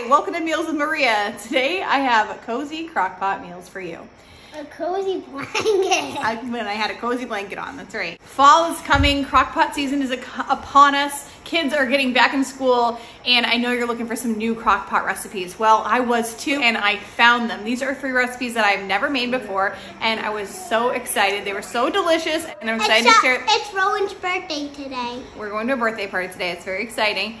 Hi, welcome to Meals with Maria. Today I have a cozy crockpot meals for you. A cozy blanket. I had a cozy blanket on, that's right. Fall is coming, crockpot season is upon us. Kids are getting back in school, and I know you're looking for some new crockpot recipes. Well, I was too, and I found them. These are 3 recipes that I've never made before, and I was so excited. They were so delicious, and I'm excited to share. It's Rowan's birthday today. We're going to a birthday party today. It's very exciting,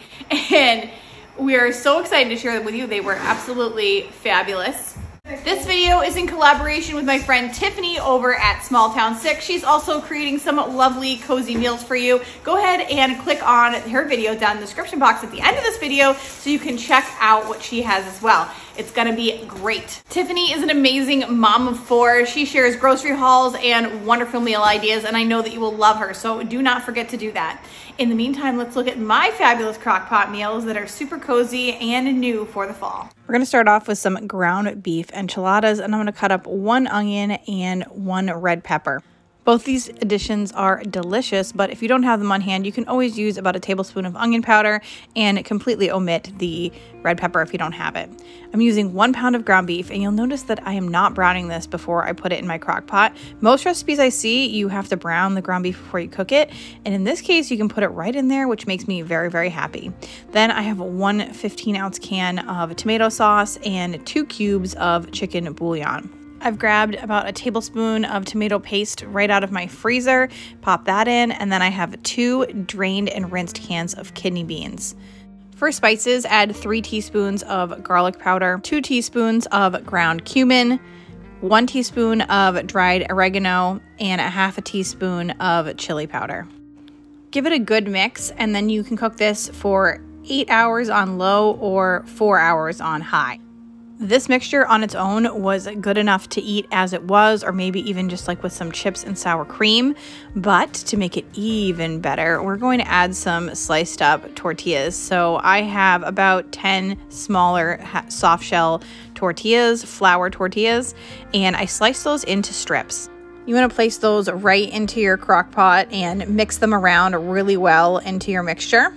and we are so excited to share them with you. They were absolutely fabulous. This video is in collaboration with my friend Tiffany over at Small Town Six. She's also creating some lovely cozy meals for you. Go ahead and click on her video down in the description box at the end of this video so you can check out what she has as well. It's gonna be great. Tiffany is an amazing mom of 4. She shares grocery hauls and wonderful meal ideas, and I know that you will love her, so do not forget to do that. In the meantime, let's look at my fabulous crockpot meals that are super cozy and new for the fall. We're gonna start off with some ground beef enchiladas, and I'm gonna cut up 1 onion and 1 red pepper. Both these additions are delicious, but if you don't have them on hand, you can always use about a tablespoon of onion powder and completely omit the red pepper if you don't have it. I'm using 1 pound of ground beef, and you'll notice that I am not browning this before I put it in my crock pot. Most recipes I see, you have to brown the ground beef before you cook it, and in this case, you can put it right in there, which makes me very, very happy. Then I have 1 15-ounce can of tomato sauce and 2 cubes of chicken bouillon. I've grabbed about a tablespoon of tomato paste right out of my freezer, pop that in, and then I have 2 drained and rinsed cans of kidney beans. For spices, add 3 teaspoons of garlic powder, 2 teaspoons of ground cumin, 1 teaspoon of dried oregano, and 1/2 a teaspoon of chili powder. Give it a good mix, and then you can cook this for 8 hours on low or 4 hours on high. This mixture on its own was good enough to eat as it was, or maybe even just like with some chips and sour cream. But to make it even better, we're going to add some sliced up tortillas. So I have about 10 smaller soft shell tortillas, flour tortillas, and I slice those into strips. You want to place those right into your crock pot and mix them around really well into your mixture.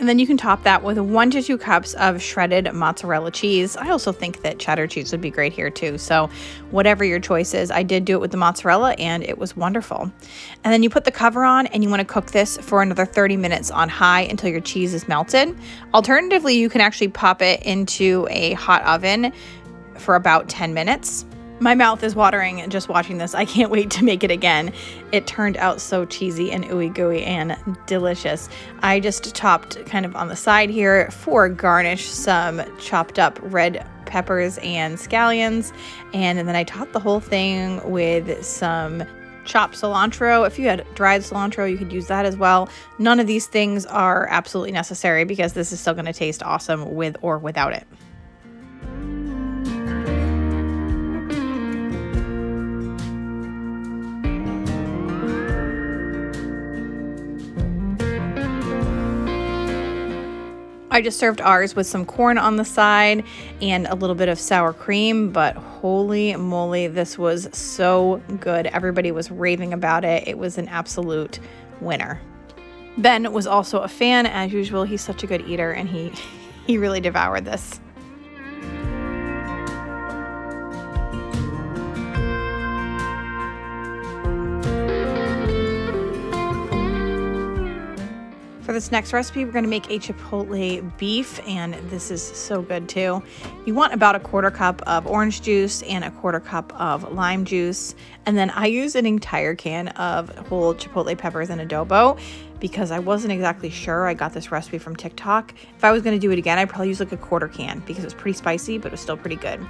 And then you can top that with 1 to 2 cups of shredded mozzarella cheese. I also think that cheddar cheese would be great here too. So whatever your choice is, I did do it with the mozzarella and it was wonderful. And then you put the cover on and you want to cook this for another 30 minutes on high until your cheese is melted. Alternatively, you can actually pop it into a hot oven for about 10 minutes. My mouth is watering just watching this. I can't wait to make it again. It turned out so cheesy and ooey gooey and delicious. I just topped kind of on the side here for garnish some chopped up red peppers and scallions. And then I topped the whole thing with some chopped cilantro. If you had dried cilantro, you could use that as well. None of these things are absolutely necessary because this is still going to taste awesome with or without it. I just served ours with some corn on the side and a little bit of sour cream, but holy moly, this was so good. Everybody was raving about it. It was an absolute winner. Ben was also a fan, as usual. He's such a good eater, and he really devoured this. For this next recipe, we're gonna make a chipotle beef, and this is so good too. You want about 1/4 cup of orange juice and 1/4 cup of lime juice. And then I use an entire can of whole chipotle peppers and adobo because I wasn't exactly sure. I got this recipe from TikTok. If I was gonna do it again, I'd probably use like a 1/4 can because it was pretty spicy, but it was still pretty good.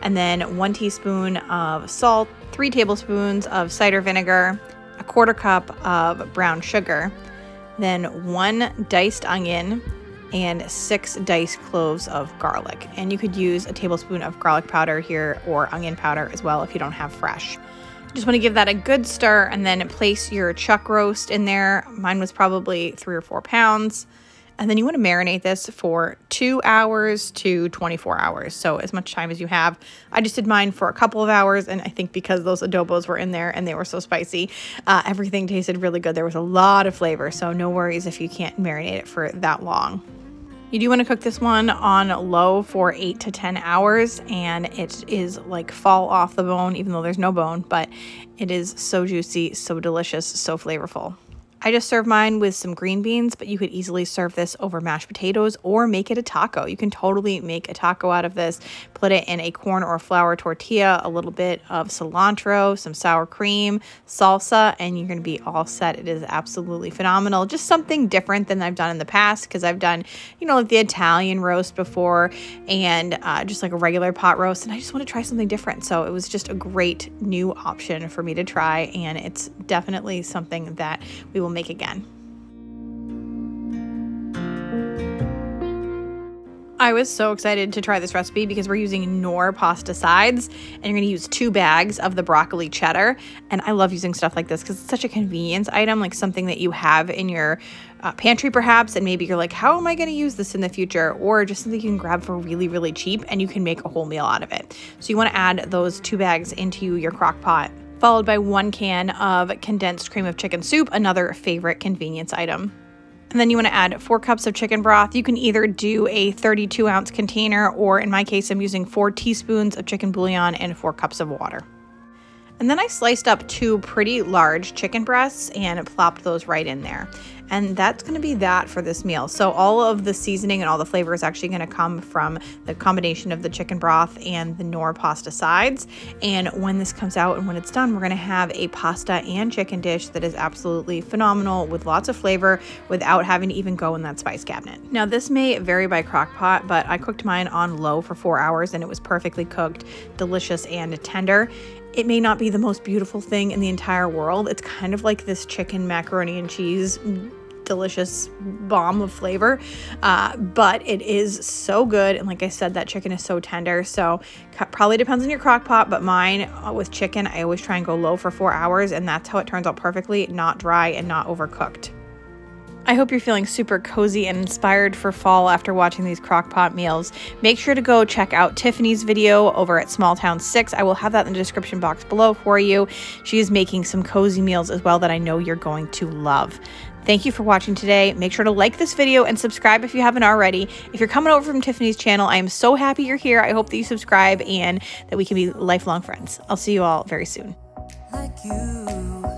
And then 1 teaspoon of salt, 3 tablespoons of cider vinegar, 1/4 cup of brown sugar, then 1 diced onion and 6 diced cloves of garlic. And you could use a tablespoon of garlic powder here or onion powder as well if you don't have fresh. Just want to give that a good stir and then place your chuck roast in there. Mine was probably 3 or 4 pounds. And then you want to marinate this for 2 hours to 24 hours. So as much time as you have. I just did mine for a couple of hours. And I think because those adobos were in there and they were so spicy, everything tasted really good. There was a lot of flavor. So no worries if you can't marinate it for that long. You do want to cook this one on low for 8 to 10 hours, and it is like fall off the bone, even though there's no bone, but it is so juicy, so delicious, so flavorful. I just served mine with some green beans, but you could easily serve this over mashed potatoes or make it a taco. You can totally make a taco out of this. Put it in a corn or flour tortilla, a little bit of cilantro, some sour cream, salsa, and you're going to be all set. It is absolutely phenomenal. Just something different than I've done in the past, because I've done, you know, like the Italian roast before and just like a regular pot roast, and I just want to try something different. So it was just a great new option for me to try, and it's definitely something that we will make again. I was so excited to try this recipe because we're using Knorr pasta sides, and you're going to use 2 bags of the broccoli cheddar. And I love using stuff like this because it's such a convenience item, like something that you have in your pantry perhaps, and maybe you're like, how am I going to use this in the future? Or just something you can grab for really, really cheap, and you can make a whole meal out of it. So you want to add those 2 bags into your crock pot, followed by 1 can of condensed cream of chicken soup, another favorite convenience item. And then you want to add 4 cups of chicken broth. You can either do a 32-ounce container, or in my case, I'm using 4 teaspoons of chicken bouillon and 4 cups of water. And then I sliced up 2 pretty large chicken breasts and plopped those right in there. And that's going to be that for this meal. So all of the seasoning and all the flavor is actually going to come from the combination of the chicken broth and the Knorr pasta sides. And when this comes out and when it's done, we're going to have a pasta and chicken dish that is absolutely phenomenal with lots of flavor without having to even go in that spice cabinet. Now this may vary by crock pot, but I cooked mine on low for 4 hours and it was perfectly cooked, delicious and tender. It may not be the most beautiful thing in the entire world. It's kind of like this chicken macaroni and cheese delicious bomb of flavor, but it is so good. And like I said, that chicken is so tender. So probably depends on your crock pot, but mine with chicken, I always try and go low for 4 hours, and that's how it turns out perfectly, not dry and not overcooked. I hope you're feeling super cozy and inspired for fall after watching these crock-pot meals. Make sure to go check out Tiffany's video over at Small Town 6. I will have that in the description box below for you. She is making some cozy meals as well that I know you're going to love. Thank you for watching today. Make sure to like this video and subscribe if you haven't already. If you're coming over from Tiffany's channel, I am so happy you're here. I hope that you subscribe and that we can be lifelong friends. I'll see you all very soon. Like you.